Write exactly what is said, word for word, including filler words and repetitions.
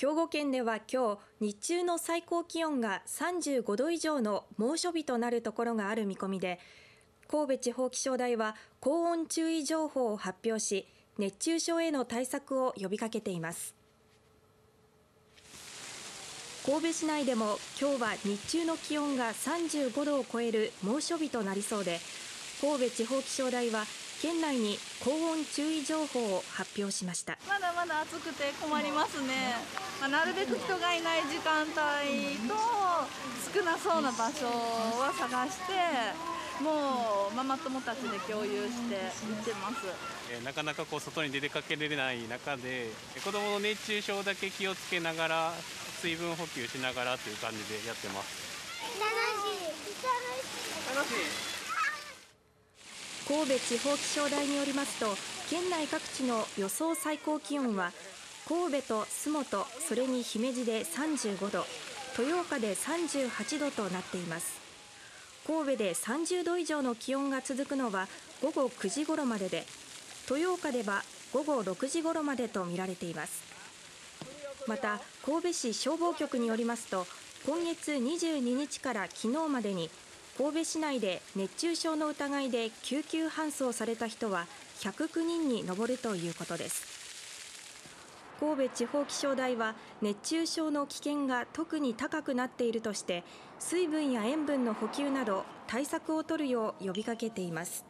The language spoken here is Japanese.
兵庫県では今日、日中の最高気温がさんじゅうごど以上の猛暑日となるところがある見込みで、神戸地方気象台は高温注意情報を発表し、熱中症への対策を呼びかけています。神戸市内でも今日は日中の気温がさんじゅうごどを超える猛暑日となりそうで、神戸地方気象台は県内に高温注意情報を発表しました。まだまだ暑くて困りますね。まあ、なるべく人がいない時間帯と少なそうな場所は探して、もうママ友たちで共有して行ってます。なかなかこう外に出かけられない中で、子どもの熱中症だけ気をつけながら、水分補給しながらという感じでやってます。楽しい。楽しい。楽しい。神戸地方気象台によりますと、県内各地の予想最高気温は神戸と洲本、それに姫路でさんじゅうごど、豊岡でさんじゅうはちどとなっています。神戸でさんじゅうど以上の気温が続くのはごごくじごろまでで、豊岡ではごごろくじごろまでと見られています。また神戸市消防局によりますと、今月にじゅうににちから昨日までに神戸市内で熱中症の疑いで救急搬送された人はひゃくきゅうにんに上るということです。神戸地方気象台は熱中症の危険が特に高くなっているとして、水分や塩分の補給など対策を取るよう呼びかけています。